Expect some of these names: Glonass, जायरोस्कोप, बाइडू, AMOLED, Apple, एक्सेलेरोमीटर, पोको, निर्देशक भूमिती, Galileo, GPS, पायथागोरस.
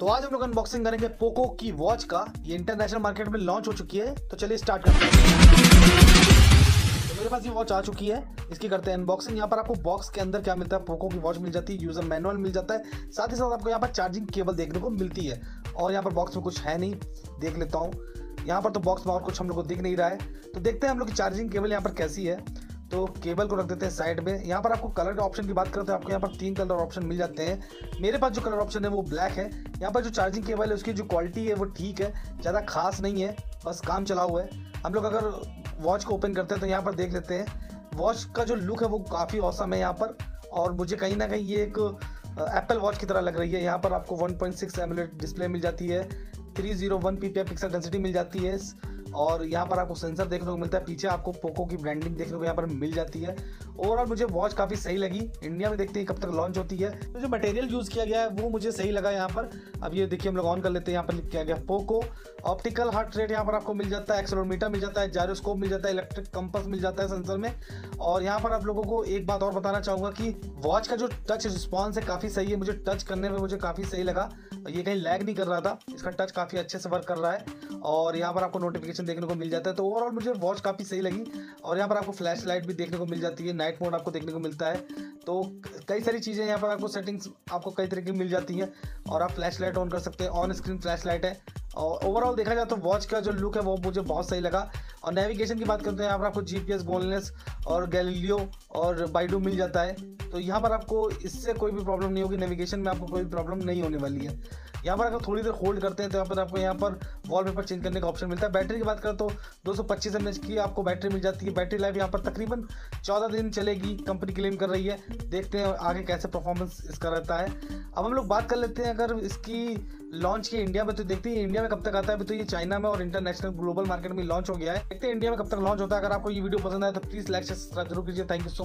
तो आज हम लोग अनबॉक्सिंग करेंगे पोको की वॉच का। ये इंटरनेशनल मार्केट में लॉन्च हो चुकी है, तो चलिए स्टार्ट करते हैं। तो मेरे पास ये वॉच आ चुकी है, इसकी करते हैं अनबॉक्सिंग। यहाँ पर आपको बॉक्स के अंदर क्या मिलता है, पोको की वॉच मिल जाती है, यूजर मैनुअल मिल जाता है, साथ ही साथ आपको यहाँ पर चार्जिंग केबल देखने को मिलती है। और यहाँ पर बॉक्स में कुछ है नहीं, देख लेता हूँ। यहाँ पर तो बॉक्स में और कुछ हम लोग को दिख नहीं रहा है, तो देखते हैं हम लोग की चार्जिंग केबल यहाँ पर कैसी है। तो केबल को रख देते हैं साइड में। यहाँ पर आपको कलर ऑप्शन की बात करें तो आपको यहाँ पर 3 कलर ऑप्शन मिल जाते हैं। मेरे पास जो कलर ऑप्शन है वो ब्लैक है। यहाँ पर जो चार्जिंग केबल है उसकी जो क्वालिटी है वो ठीक है, ज़्यादा खास नहीं है, बस काम चला हुआ है। हम लोग अगर वॉच को ओपन करते हैं तो यहाँ पर देख लेते हैं वॉच का जो लुक है वो काफ़ी औसम है यहाँ पर। और मुझे कहीं ना कहीं ये एक एप्पल वॉच की तरह लग रही है। यहाँ पर आपको 1.6 AMOLED डिस्प्ले मिल जाती है, 301 ppi पिक्सल डेंसिटी मिल जाती है। और यहाँ पर आपको सेंसर देखने को मिलता है, पीछे आपको पोको की ब्रांडिंग देखने को यहाँ पर मिल जाती है। ओवरऑल मुझे वॉच काफ़ी सही लगी। इंडिया में देखते हैं कब तक लॉन्च होती है। तो जो मटेरियल यूज़ किया गया है वो मुझे सही लगा यहाँ पर। अब ये देखिए हम लोग ऑन कर लेते हैं। यहाँ पर लिख किया गया पोको, ऑप्टिकल हार्ट रेट यहाँ पर आपको मिल जाता है, एक्सेलेरोमीटर मिल जाता है, जायरोस्कोप मिल जाता है, इलेक्ट्रिक कंपास मिल जाता है सेंसर में। और यहाँ पर आप लोगों को एक बात और बताना चाहूँगा कि वॉच का जो टच रिस्पॉन्स है काफ़ी सही है। मुझे टच करने में मुझे काफ़ी सही लगा, ये कहीं लैग नहीं कर रहा था, इसका टच काफ़ी अच्छे से वर्क कर रहा है। और यहाँ पर आपको नोटिफिकेशन देखने को मिल जाता है। तो ओवरऑल मुझे वॉच काफ़ी सही लगी। और यहाँ पर आपको फ्लैश लाइट भी देखने को मिल जाती है, नाइट मोड आपको देखने को मिलता है। तो कई सारी चीज़ें यहाँ पर आपको सेटिंग्स आपको कई तरीके की मिल जाती हैं। और आप फ्लैश लाइट ऑन कर सकते हैं, ऑन स्क्रीन फ्लैश लाइट है। और ओवरऑल देखा जाए तो वॉच का जो लुक है वो मुझे बहुत सही लगा। और नेविगेशन की बात करते हैं, यहाँ पर आपको GPS, गोलनेस और गैलीलियो और बाइडू मिल जाता है। तो यहाँ पर आपको इससे कोई भी प्रॉब्लम नहीं होगी, नेविगेशन में आपको कोई प्रॉब्लम नहीं होने वाली है। यहाँ पर अगर थोड़ी देर होल्ड करते हैं तो यहाँ पर वॉलपेपर चेंज करने का ऑप्शन मिलता है। बैटरी की बात करें तो 225 mAh की आपको बैटरी मिल जाती है। बैटरी लाइफ यहाँ पर तकरीबन 14 दिन चलेगी, कंपनी क्लेम कर रही है। देखते हैं आगे कैसे परफॉर्मेंस इसका रहता है। अब हम लोग बात कर लेते हैं अगर इसकी लॉन्च की इंडिया में, तो देखते हैं इंडिया में कब तक आता है। अभी तो ये चाइना में और इंटरनेशनल ग्लोबल मार्केट में लॉन्च हो गया है, देखते हैं इंडिया में कब तक लॉन्च होता है। अगर आपको ये वीडियो पसंद आए तो प्लीज़ लाइक, शेयर, सब्सक्राइब जरूर कीजिए। Thank you so